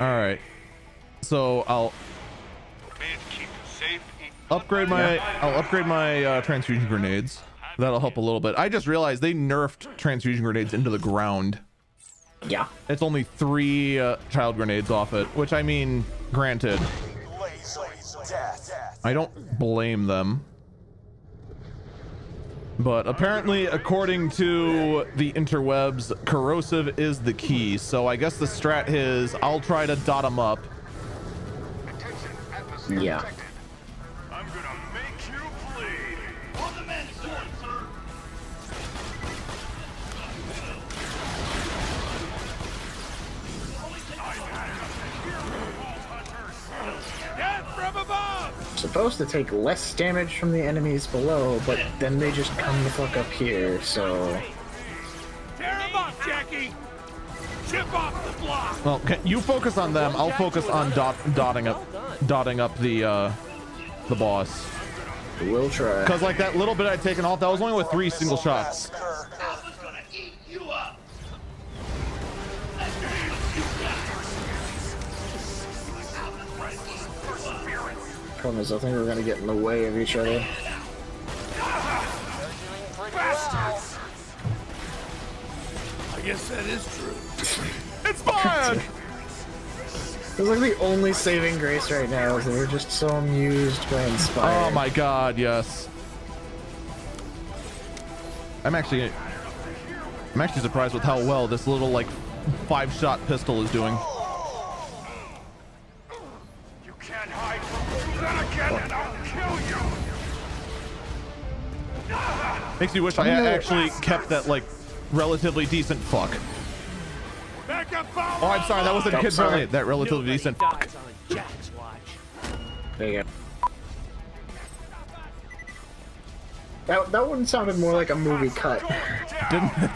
Alright. So I'll upgrade my transfusion grenades. That'll help a little bit. I just realized they nerfed transfusion grenades into the ground. Yeah. It's only 3 child grenades off it, which, I mean, granted, I don't blame them. But apparently, according to the interwebs, corrosive is the key. So I guess the strat is I'll try to dot them up. Yeah. I'm gonna make you bleed. Hold them in, sir. Death from above. Supposed to take less damage from the enemies below, but then they just come the fuck up here. So. Tear them up, Jackie. Chip off the block. Well, you focus on them. I'll focus on dotting up the boss. We'll try. Cause like that little bit I'd taken off, that was only with 3 single shots. Alpha's gonna eat you up. Problem is, I think we're gonna get in the way of each other. Bastards. I guess that is true. It's fine. It's like the only saving grace right now is that we're just so amused by Inspired. Oh my god, yes. I'm actually surprised with how well this little like 5-shot pistol is doing. You can't hide from me, then again, and I'll kill you. Makes me wish I actually kept that like relatively decent fuck. Oh, I'm sorry. That wasn't kid friendly. That relatively decent. Fuck. There you go. That one sounded more like a movie cut, didn't it?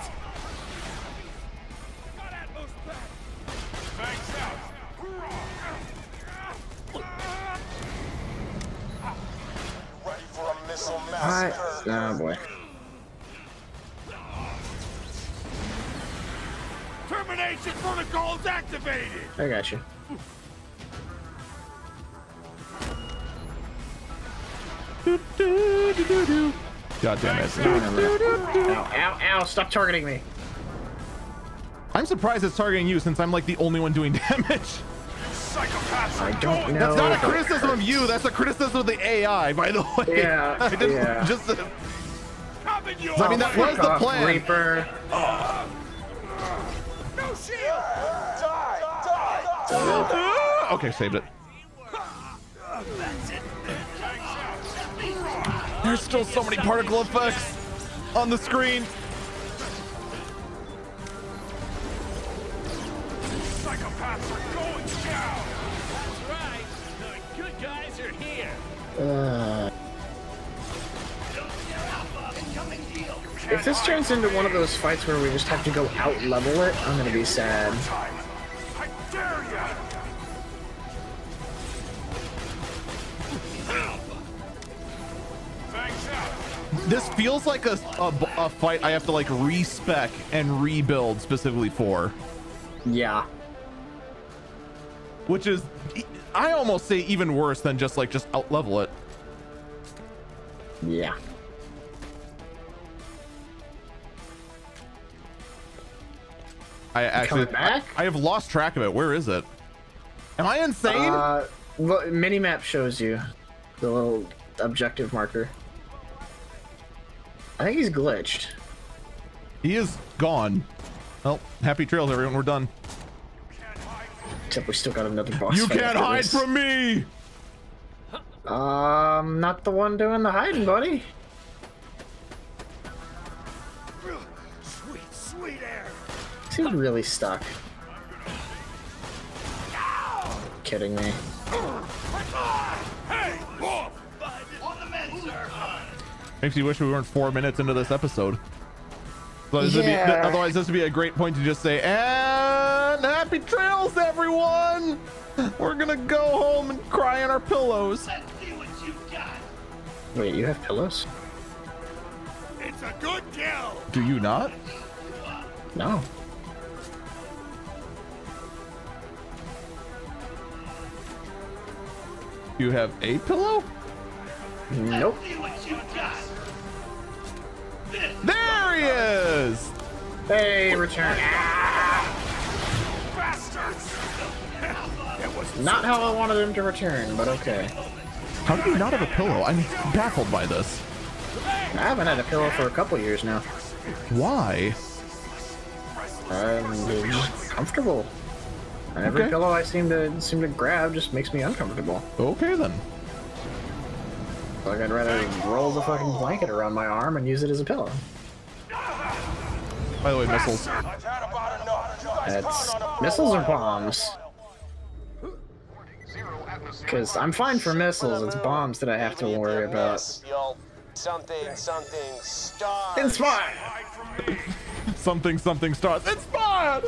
Oh boy. Termination protocol is activated. I got you. God damn it! Ow! Ow! Stop targeting me. I'm surprised it's targeting you since I'm like the only one doing damage. I don't know. That's not a criticism of you. That's a criticism of the AI, by the way. Yeah. I mean, that was the plan. Reaper. Shield. Die. Okay, saved it. There's still so many particle effects on the screen. Psychopaths are going down. That's right. The good guys are here. If this turns into one of those fights where we just have to go out level it, I'm gonna be sad. I dare you. This feels like a fight I have to like respec and rebuild specifically for. Yeah. Which is, I almost say even worse than just like just out level it. Yeah. I actually, I have lost track of it. Where is it? Am I insane? Well, minimap shows you the little objective marker. I think he's glitched. He is gone. Well, happy trails, everyone. We're done. Except we still got another boss. You can't hide from me. Not the one doing the hiding, buddy. He's really stuck. Kidding me. Makes you wish we weren't 4 minutes into this episode. Otherwise, otherwise this would be a great point to just say, and happy trails, everyone. We're gonna go home and cry on our pillows. Let's see what you got. Wait, you have pillows? It's a good kill. Do you not? No. You have a pillow? Nope. There he is! Hey, return. That was not how I wanted him to return, but okay. How do you not have a pillow? I'm baffled by this. I haven't had a pillow for a couple years now. Why? I'm just comfortable. Every pillow I seem to grab just makes me uncomfortable. Okay then. Like I'd rather roll the fucking blanket around my arm and use it as a pillow. By the way, missiles. That's missiles or bombs? Because I'm fine for missiles. It's bombs that I have to worry about. Something stars. Inspired. Something stars. Inspired.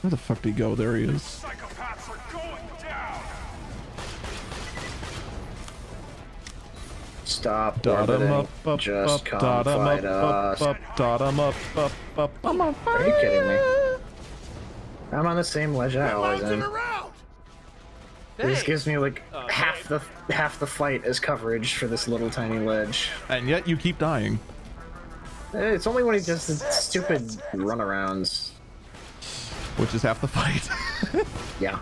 Where the fuck did he go? There he is. Psychopaths are going down. Stop. Dot him up. Just come fight us. Dot him up. I'm on fire. Are you kidding me? I'm on the same ledge I always am. This gives me like half the fight as coverage for this little tiny ledge. And yet you keep dying. It's only when he does the stupid runarounds. Which is half the fight. Yeah.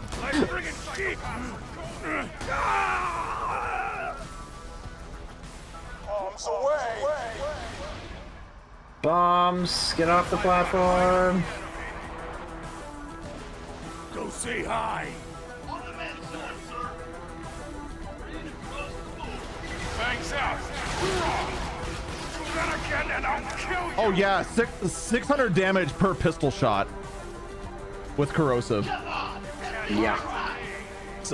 Bombs, get off the platform. Go say hi. Bangs out. Do that again and I'll kill you. Oh yeah, 600 damage per pistol shot. With corrosive. Yeah.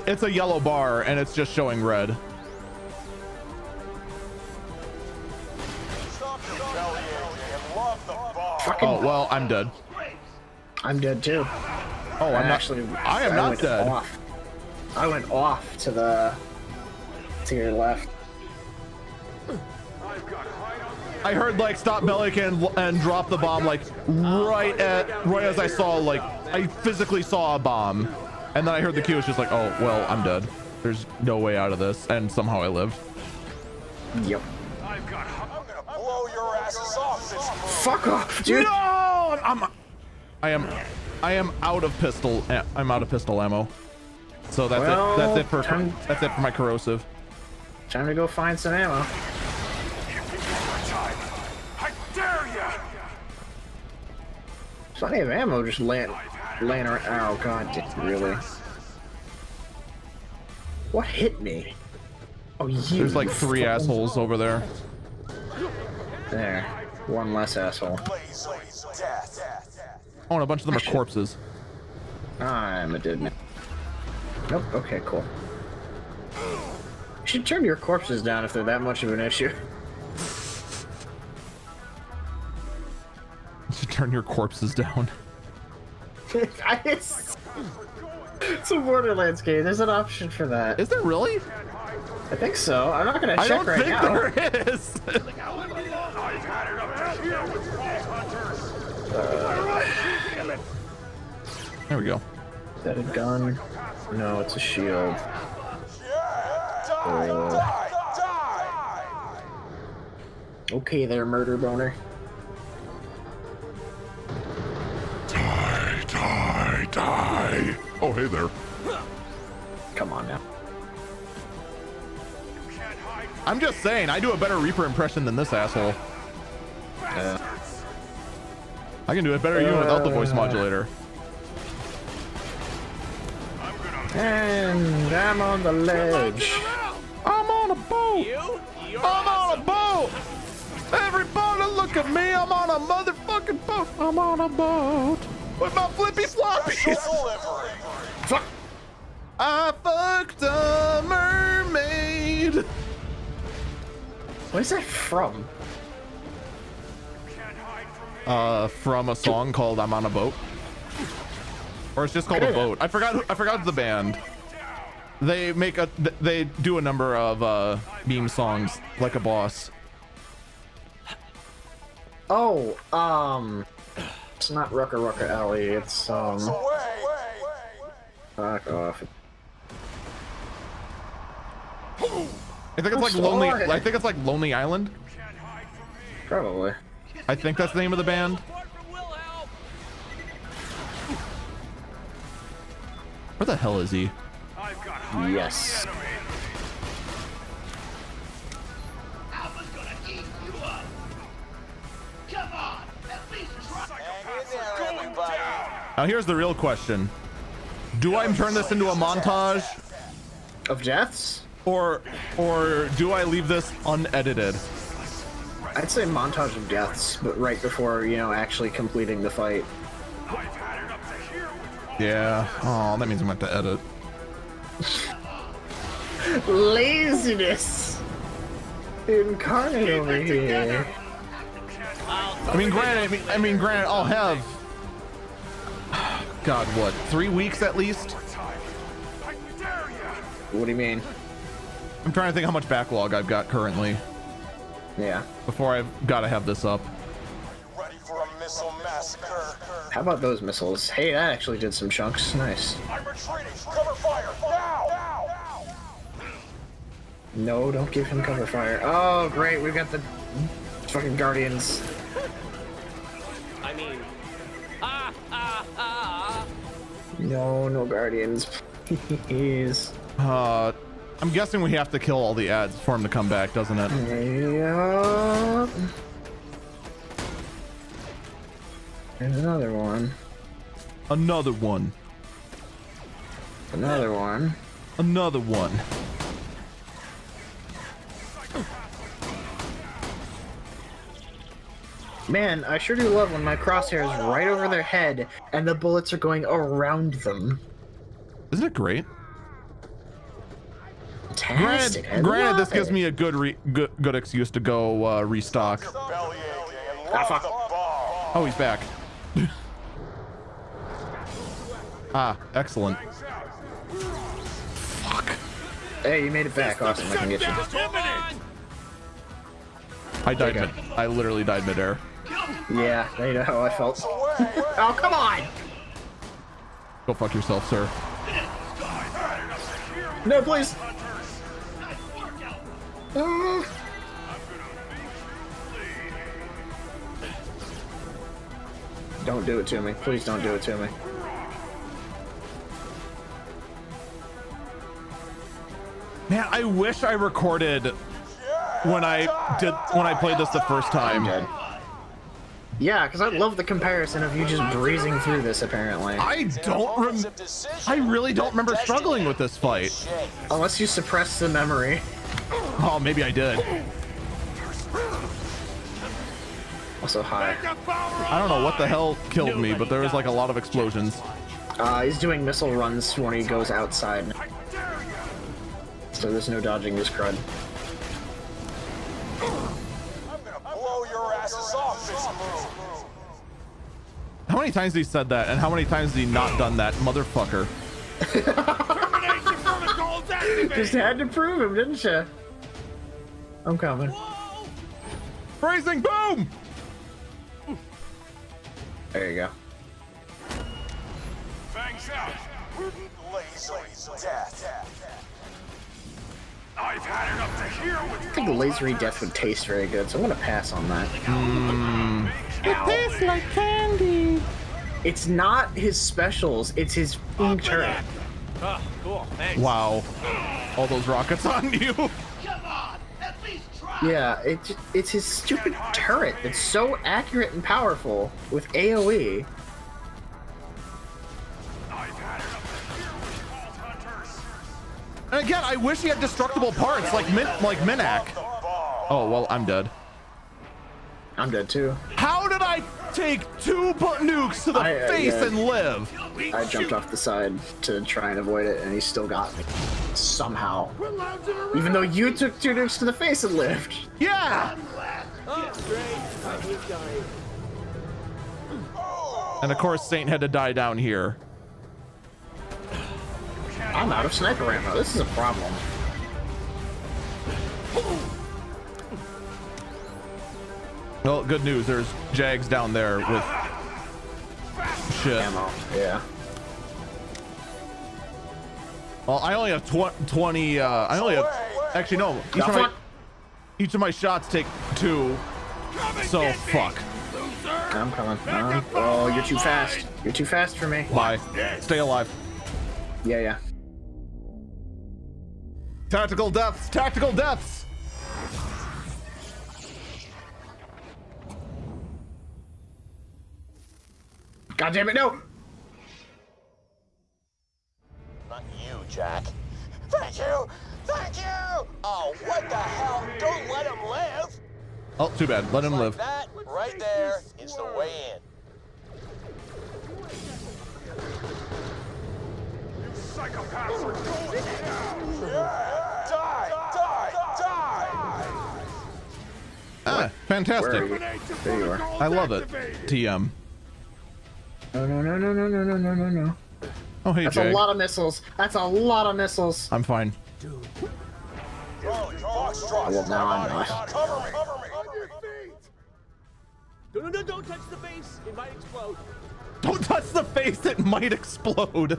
It's a yellow bar and it's just showing red. Oh, well, I'm dead. I'm dead too. Oh, I'm actually. I am not dead. Off. I went off to the. To your left. I heard like stop Bellican and drop the bomb like right as I saw like I physically saw a bomb, and then I heard the cue. It's just like, oh well, I'm dead. There's no way out of this, and somehow I live. Yep. I've got. I'm gonna blow your asses off this. Fuck off, dude. No, I am out of pistol. I'm out of pistol ammo. So that's well, it. That's it for that's it for my corrosive. Time to go find some ammo. Plenty of ammo just laying around. Oh god, really? What hit me? Oh, you. There's like three assholes over there. There, one less asshole. Oh, and a bunch of them are corpses. I'm a dead man. Nope. Okay, cool. You should turn your corpses down if they're that much of an issue. To turn your corpses down. It's a Borderlands game. There's an option for that. Is there really? I think so. I'm not gonna check right now. I don't think there is. There we go. Is that a gun? No, it's a shield. Okay, there, murder boner. Die. Oh, hey there. Come on now. I'm just saying, I do a better Reaper impression than this asshole. I can do it better even without the voice modulator. And I'm on the ledge. I'm on a boat. I'm on a boat. Everybody look at me. I'm on a motherfucking boat. I'm on a boat. With my flippy floppies! Fuck! I fucked a mermaid! What is that from? From a song called I'm on a boat. Or it's just called A Boat. I forgot the band. They make a, they do a number of meme songs, like a boss. Oh, It's not Rucka Rucka Alley, it's, Fuck off. I think it's like Lonely. I think it's like Lonely Island. Probably. I think that's the name of the band. Where the hell is he? Yes. Now here's the real question: do I turn this into a montage of deaths, or do I leave this unedited? I'd say montage of deaths, but right before, you know, actually completing the fight. Yeah. Oh, that means I'm gonna have to edit. Laziness incarnate over here. I mean, granted, I'll have. God, what? 3 weeks at least? What do you mean? I'm trying to think how much backlog I've got currently. Yeah. Before I've got to have this up. Ready for a missile massacre. How about those missiles? Hey, that actually did some chunks. Nice. I'm retreating. Cover fire. Now! No, don't give him cover fire. Oh, great. We've got the fucking Guardians. I mean... No, no Guardians, please. I'm guessing we have to kill all the ads for him to come back, doesn't it? Yeah. There's another one. Another one. Another one. Another one. Man, I sure do love when my crosshair is right over their head and the bullets are going around them. Isn't it great? Fantastic. Granted, this gives me a good excuse to go restock. Ah, fuck. Oh, he's back. Ah, excellent. Fuck. Hey, you made it back, awesome. I can get you. I died. I literally died midair. Yeah, you know how I felt. Oh, come on! Go fuck yourself, sir. No, please! Don't do it to me. Please don't do it to me. Man, I wish I recorded when I played this the first time. Yeah, because I love the comparison of you just breezing through this, apparently. I really don't remember struggling with this fight. Unless you suppress the memory. Oh, maybe I did. Also, hi. I don't know what the hell killed me, but there was like a lot of explosions. He's doing missile runs when he goes outside. So there's no dodging this crud. How many times has he said that, and how many times has he not done that, motherfucker? Just had to prove him, didn't you? I'm coming. Freezing boom! There you go. Fangs out. Laser death. I've had it up to here with you. I think lasery death would taste very good, so I'm gonna pass on that. It tastes like candy. It's not his specials, it's his turret. Oh, cool. Wow. All those rockets on you. Come on, at least try. Yeah, it's his stupid turret. It's so accurate and powerful with AoE. And again, I wish he had destructible parts like Minak. Oh, well, I'm dead. I'm dead too. How did I take two nukes to the face and live? I jumped off the side to try and avoid it, and he still got me somehow. Even though you took two nukes to the face and lived. Yeah. And of course, Saint had to die down here. I'm out of sniper ammo. This is a problem. Well, good news. There's Jags down there with shit. Ammo. Yeah. Well, I only have 20. I only have Actually, no. Each of my shots take 2. So fuck. I'm coming. Oh, you're too fast. You're too fast for me. Bye. Stay alive. Yeah, yeah. Tactical deaths. Tactical deaths. God damn it! No. Not you, Jack. Thank you. Thank you. Oh, what the hell? Don't let him live. Oh, too bad. Let him live. That right there is the way in. You psychopaths are going down. Yeah. Die, die, die, die. Ah, fantastic. There you are. I love it. TM. No, no, no, no, no, no, no, no, no. Oh, hey, Jake. That's a lot of missiles. That's a lot of missiles. I'm fine. Dude. Well, now I'm not. Cover me. Cover me. No, no, no, don't touch the face. It might explode. Don't touch the face. It might explode.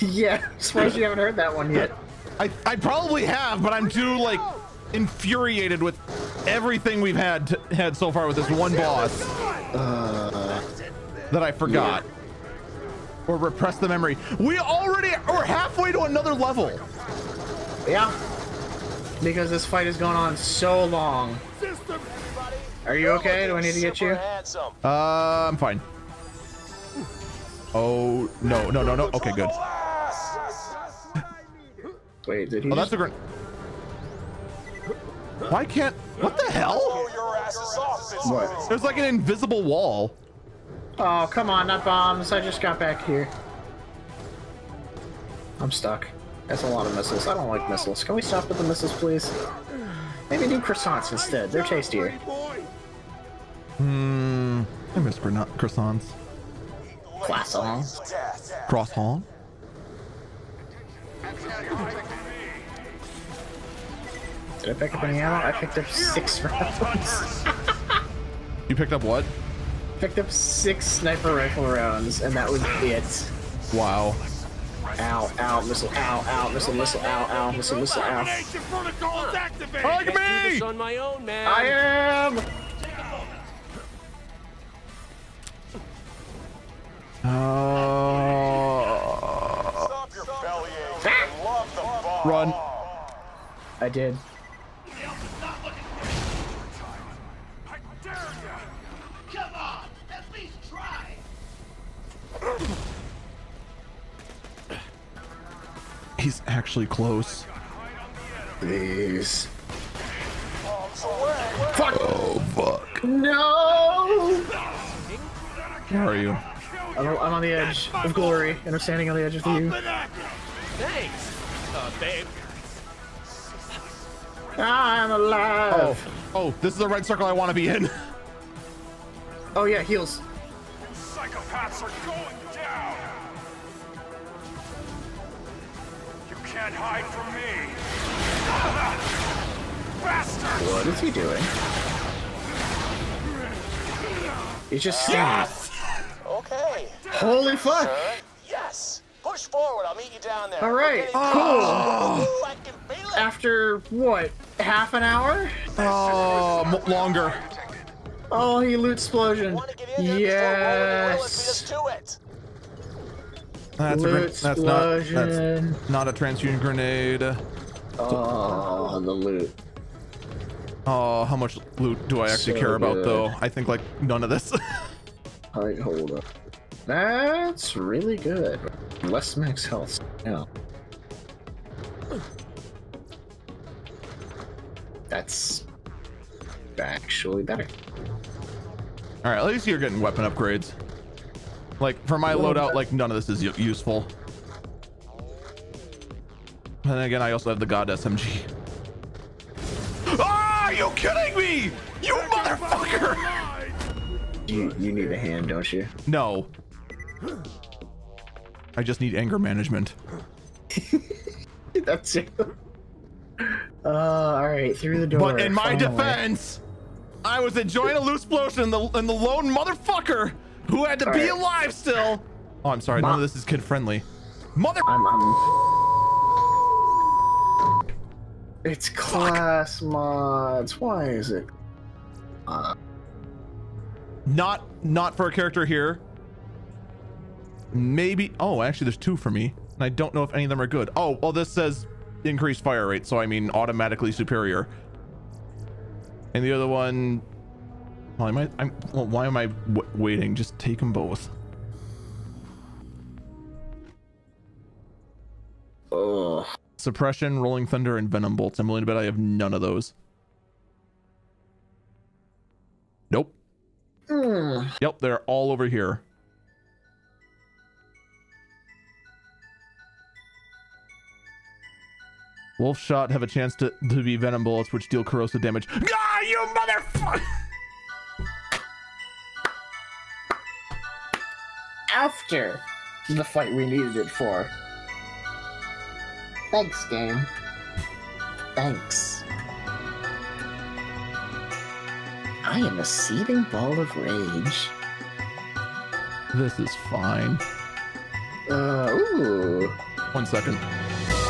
Yeah, I suppose you haven't heard that one yet. I probably have, but I'm too, like, infuriated with everything we've had so far with this one boss that I forgot. Yeah. Or repressed the memory. We're halfway to another level. Yeah. Because this fight has gone on so long. Are you okay? Do I need to get you? I'm fine. Oh, no, no, no, no. Okay, good. Wait, did he? Oh, that's a grenade. Why can't. What the hell? What? There's like an invisible wall. Oh, come on, not bombs. I just got back here. I'm stuck. That's a lot of missiles. I don't like missiles. Can we stop with the missiles, please? Maybe do croissants instead. They're tastier. Hmm. I miss croissants. Croissants. Croissant. Did I pick up any ammo? I picked up 6 rounds. You picked up what? Picked up 6 sniper rifle rounds, and that was it. Wow. Ow, ow, missile, ow, ow, missile, missile, ow, ow, missile, missile, ow. Hug me! On my own, man. I am! Run. I did. Come on, at least try. He's actually close. Please. Fuck! Oh, fuck. No! Where are you? I'm on the edge of glory, and I'm standing on the edge of you. Thanks, babe. I'm alive! Oh, oh, this is the red circle I want to be in. Oh, yeah, heals. Psychopaths are going down! Can't hide from me. Bastards. What is he doing? He's just singing. Yes! Okay. Holy fuck! Yes. Push forward. I'll meet you down there. All right. Cool. After what? Half an hour? Oh, longer. Oh, he loot explosion. Yes. That's not a transfusion grenade. Oh, the loot. Oh, how much loot do I actually care about, though? I think, like, none of this. All right, hold up. That's really good. Less max health. Yeah. That's actually better. All right, at least you're getting weapon upgrades. Like, for my loadout, like, none of this is useful. And then again, I also have the god SMG. Ah, are you kidding me? You motherfucker! You need a hand, don't you? No. I just need anger management. That's it. All right, through the door. But in my defense, I was enjoying a loose explosion, and the lone motherfucker who had to be alive still. Oh, I'm sorry. None of this is kid friendly. Mother. I'm It's class mods. Why is it? Not for a character here. Maybe. Oh, actually, there's two for me, and I don't know if any of them are good. Oh, well, this says increased fire rate, so I mean automatically superior. And the other one. Well, why am I waiting? Just take them both. Oh. Suppression, Rolling Thunder, and Venom Bolts. I'm willing to bet I have none of those. Nope. Yep, they're all over here. Wolf Shot have a chance to be Venom Bullets, which deal corrosive damage. Ah, you motherfucker! After the fight we needed it for. Thanks, game. Thanks. I am a seething ball of rage. This is fine. Ooh. 1 second.